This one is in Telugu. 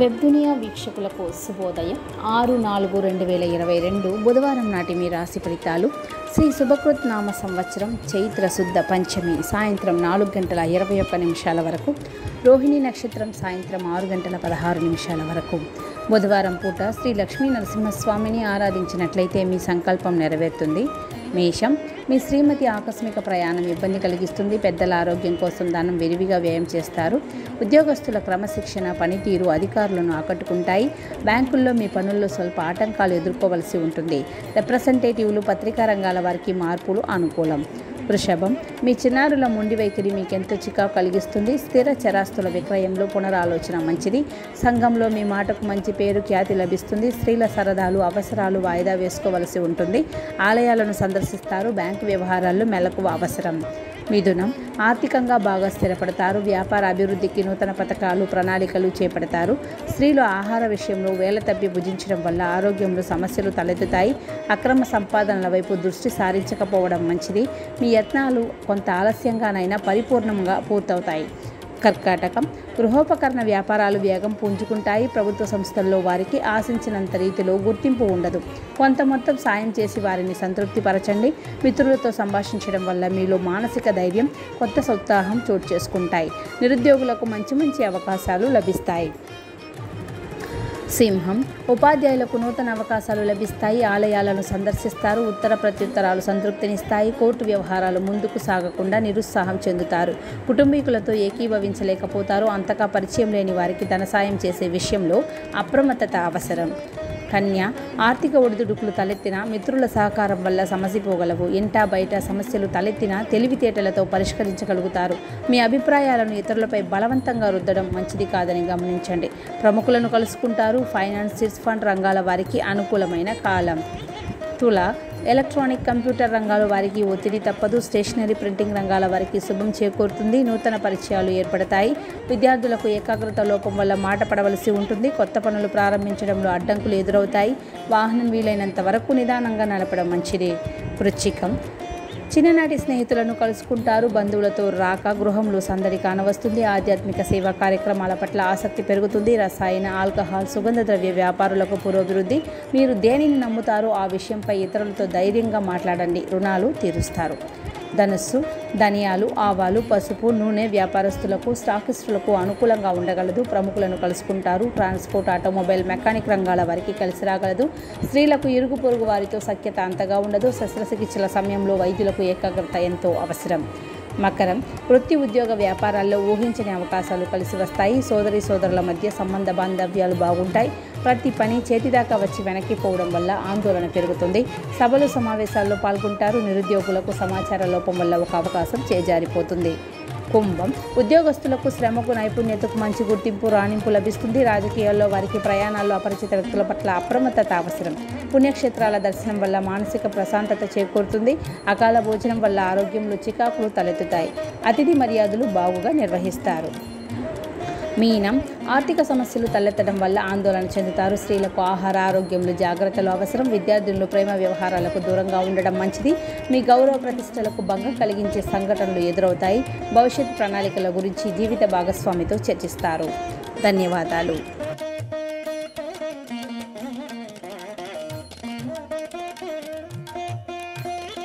వెబ్దునియా వీక్షకులకు శుభోదయం. 6/4/2022 బుధవారం నాటి మీ రాశి ఫలితాలు. శ్రీ శుభకృత్నామ సంవత్సరం చైత్ర శుద్ధ పంచమి సాయంత్రం 4:21 వరకు, రోహిణి నక్షత్రం సాయంత్రం 6:16 వరకు. బుధవారం పూట శ్రీ లక్ష్మీ నరసింహస్వామిని ఆరాధించినట్లయితే మీ సంకల్పం నెరవేరుతుంది. మేషం, మీ శ్రీమతి ఆకస్మిక ప్రయాణం ఇబ్బంది కలిగిస్తుంది. పెద్దల ఆరోగ్యం కోసం దానం విరివిగా వ్యయం చేస్తారు. ఉద్యోగస్తుల క్రమశిక్షణ, పనితీరు అధికారులను ఆకట్టుకుంటాయి. బ్యాంకుల్లో మీ పనుల్లో స్వల్ప ఆటంకాలు ఎదుర్కోవలసి ఉంటుంది. రిప్రజెంటేటివ్లు, పత్రికా రంగాల వారికి మార్పులు అనుకూలం. వృషభం, మీ చిన్నారుల మొండి వైఖరి మీకెంతో చికాకు కలిగిస్తుంది. స్థిర చరాస్తుల విక్రయంలో పునరాలోచన మంచిది. సంఘంలో మీ మాటకు మంచి పేరు, ఖ్యాతి లభిస్తుంది. స్త్రీల సరదాలు, అవసరాలు వాయిదా వేసుకోవలసి ఉంటుంది. ఆలయాలను సందర్శిస్తారు. బ్యాంకు వ్యవహారాల్లో మెలకువ అవసరం. మిథునం, ఆర్థికంగా బాగా స్థిరపడతారు. వ్యాపార అభివృద్ధికి నూతన పథకాలు, ప్రణాళికలు చేపడతారు. స్త్రీలు ఆహార విషయంలో వేల తప్పి భుజించడం వల్ల ఆరోగ్యంలో సమస్యలు తలెత్తుతాయి. అక్రమ సంపాదనల వైపు దృష్టి సారించకపోవడం మంచిది. మీ యత్నాలు కొంత ఆలస్యంగానైనా పరిపూర్ణంగా పూర్తవుతాయి. కర్కాటకం, గృహోపకరణ వ్యాపారాలు వేగం పుంజుకుంటాయి. ప్రభుత్వ సంస్థల్లో వారికి ఆశించినంత రీతిలో గుర్తింపు ఉండదు. కొంత మొత్తం సాయం చేసి వారిని సంతృప్తిపరచండి. మిత్రులతో సంభాషించడం వల్ల మీలో మానసిక ధైర్యం, కొత్త ఉత్సాహం చోటు చేసుకుంటాయి. నిరుద్యోగులకు మంచి మంచి అవకాశాలు లభిస్తాయి. సింహం, ఉపాధ్యాయులకు నూతన అవకాశాలు లభిస్తాయి. ఆలయాలను సందర్శిస్తారు. ఉత్తర ప్రత్యుత్తరాలు సంతృప్తినిస్తాయి. కోర్టు వ్యవహారాలు ముందుకు సాగకుండా నిరుత్సాహం చెందుతారు. కుటుంబీకులతో ఏకీభవించలేకపోతారు. అంతగా పరిచయం లేని వారికి ధన సాయం చేసే విషయంలో అప్రమత్తత అవసరం. కన్య, ఆర్థిక ఒడిదుడుకులు తలెత్తిన మిత్రుల సహకారం వల్ల సమసిపోగలవు. ఇంటా బయట సమస్యలు తలెత్తిన తెలివితేటలతో పరిష్కరించగలుగుతారు. మీ అభిప్రాయాలను ఇతరులపై బలవంతంగా రుద్దడం మంచిది కాదని గమనించండి. ప్రముఖులను కలుసుకుంటారు. ఫైనాన్స్, చిట్ ఫండ్ రంగాల వారికి అనుకూలమైన కాలం. తుల, ఎలక్ట్రానిక్, కంప్యూటర్ రంగాల వారికి ఒత్తిడి తప్పదు. స్టేషనరీ, ప్రింటింగ్ రంగాల వారికి శుభం చేకూరుతుంది. నూతన పరిచయాలు ఏర్పడతాయి. విద్యార్థులకు ఏకాగ్రత లోపం వల్ల మాట పడవలసి ఉంటుంది. కొత్త పనులు ప్రారంభించడంలో అడ్డంకులు ఎదురవుతాయి. వాహనం వీలైనంత వరకు నిదానంగా నడపడం మంచిది. వృచ్చికం, చిన్ననాటి స్నేహితులను కలుసుకుంటారు. బంధువులతో రాక గృహంలో సందడి కానవస్తుంది. ఆధ్యాత్మిక సేవా కార్యక్రమాల పట్ల ఆసక్తి పెరుగుతుంది. రసాయన, ఆల్కహాల్, సుగంధ ద్రవ్య వ్యాపారులకు పురోభివృద్ధి. మీరు దేనిని నమ్ముతారో ఆ విషయంపై ఇతరులతో ధైర్యంగా మాట్లాడండి. రుణాలు తీరుస్తారు. ధనుస్సు, ధనియాలు, ఆవాలు, పసుపు, నూనె వ్యాపారస్తులకు, స్టాకిస్టులకు అనుకూలంగా ఉండగలదు. ప్రముఖులను కలుసుకుంటారు. ట్రాన్స్పోర్ట్, ఆటోమొబైల్, మెకానిక్ రంగాల వారికి కలిసి రాగలదు. స్త్రీలకు ఇరుగు పొరుగు వారితో సఖ్యత అంతగా ఉండదు. శస్త్రచికిత్సల సమయంలో వైద్యులకు ఏకాగ్రత ఎంతో అవసరం. మకరం, వృత్తి, ఉద్యోగ, వ్యాపారాల్లో ఊహించని అవకాశాలు కలిసి వస్తాయి. సోదరి సోదరుల మధ్య సంబంధ బాంధవ్యాలు బాగుంటాయి. ప్రతి పని చేతిదాకా వచ్చి వెనక్కిపోవడం వల్ల ఆందోళన పెరుగుతుంది. సభలు, సమావేశాల్లో పాల్గొంటారు. నిరుద్యోగులకు సమాచార లోపం వల్ల ఒక అవకాశం చేజారిపోతుంది. కుంభం, ఉద్యోగస్తులకు శ్రమకు, నైపుణ్యతకు మంచి గుర్తింపు, రాణింపు లభిస్తుంది. రాజకీయాల్లో వారికి ప్రయాణాల్లో అపరిచిత వ్యక్తుల పట్ల అప్రమత్తత అవసరం. పుణ్యక్షేత్రాల దర్శనం వల్ల మానసిక ప్రశాంతత చేకూరుతుంది. అకాల భోజనం వల్ల ఆరోగ్యంలో చికాకులు తలెత్తుతాయి. అతిథి మర్యాదలు బాగుగా నిర్వహిస్తారు. మీనం, ఆర్థిక సమస్యలు తలెత్తడం వల్ల ఆందోళన చెందుతారు. స్త్రీలకు ఆహార ఆరోగ్యంలో జాగ్రత్తలు అవసరం. విద్యార్థులను ప్రేమ వ్యవహారాలకు దూరంగా ఉండడం మంచిది. మీ గౌరవ ప్రతిష్టలకు భంగం కలిగించే సంఘటనలు ఎదురవుతాయి. భవిష్యత్ ప్రణాళికల గురించి జీవిత భాగస్వామితో చర్చిస్తారు. ధన్యవాదాలు.